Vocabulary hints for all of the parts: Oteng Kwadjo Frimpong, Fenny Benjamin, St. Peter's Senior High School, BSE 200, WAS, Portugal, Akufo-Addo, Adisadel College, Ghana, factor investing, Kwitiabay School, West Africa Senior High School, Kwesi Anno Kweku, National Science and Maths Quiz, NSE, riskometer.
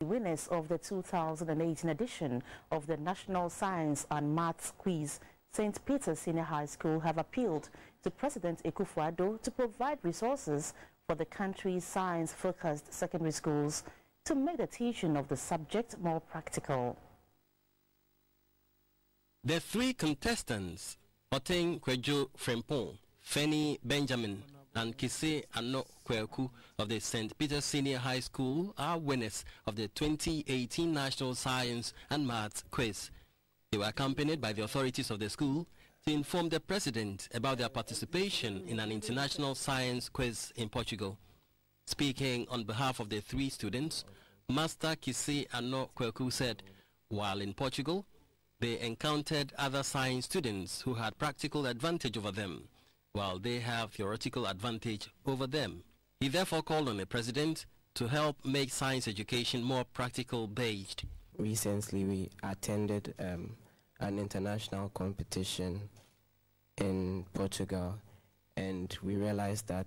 The winners of the 2018 edition of the National Science and Maths Quiz, St. Peter's Senior High School, have appealed to President Akufo-Addo to provide resources for the country's science-focused secondary schools to make the teaching of the subject more practical. The three contestants, Oteng Kwadjo Frimpong, Fenny Benjamin, and Kwesi Anno Kweku of the St. Peter's Senior High School, are winners of the 2018 National Science and Maths Quiz. They were accompanied by the authorities of the school to inform the president about their participation in an international science quiz in Portugal. Speaking on behalf of the three students, Master Kwesi Anno Kweku said, while in Portugal, they encountered other science students who had practical advantage over them, while they have theoretical advantage over them. He therefore called on the president to help make science education more practical-based. Recently, we attended an international competition in Portugal, and we realized that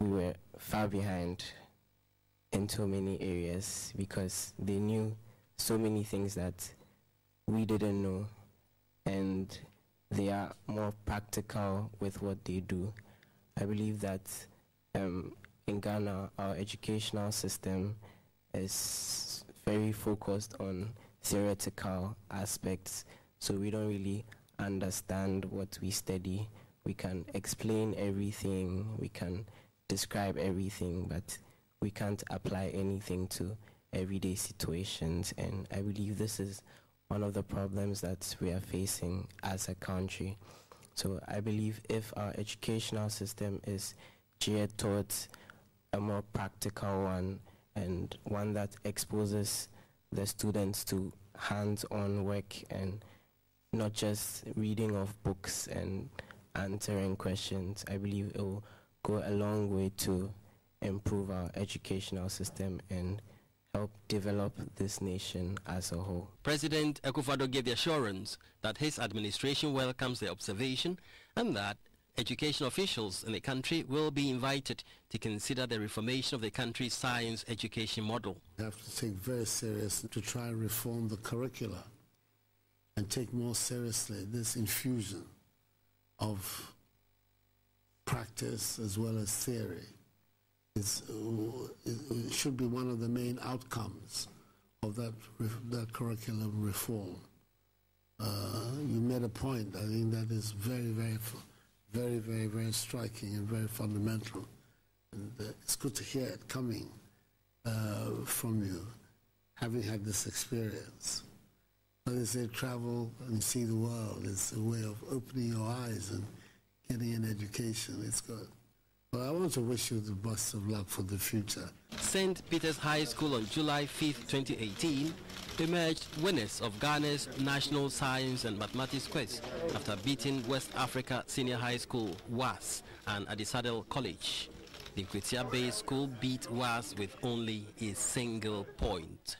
we were far behind in so many areas because they knew so many things that we didn't know, and they are more practical with what they do. I believe that in Ghana, our educational system is very focused on theoretical aspects, so we don't really understand what we study. We can explain everything, we can describe everything, but we can't apply anything to everyday situations, and I believe this is one of the problems that we are facing as a country. So I believe if our educational system is geared towards a more practical one and one that exposes the students to hands-on work and not just reading of books and answering questions, I believe it will go a long way to improve our educational system and help develop this nation as a whole. President Akufo-Addo gave the assurance that his administration welcomes the observation and that education officials in the country will be invited to consider the reformation of the country's science education model. We have to take very seriously to try and reform the curricula and take more seriously this infusion of practice as well as theory. It should be one of the main outcomes of that curriculum reform. You made a point, I think, that is very, very striking and very fundamental. And it's good to hear it coming from you, having had this experience. But they say travel and see the world. It's a way of opening your eyes and getting an education. It's good. But I want to wish you the best of luck for the future. St. Peter's High School, on July 5, 2018, emerged winners of Ghana's National Science and Mathematics Quiz after beating West Africa Senior High School, WAS, and Adisadel College. The Kwitiabay School beat WAS with only a single point.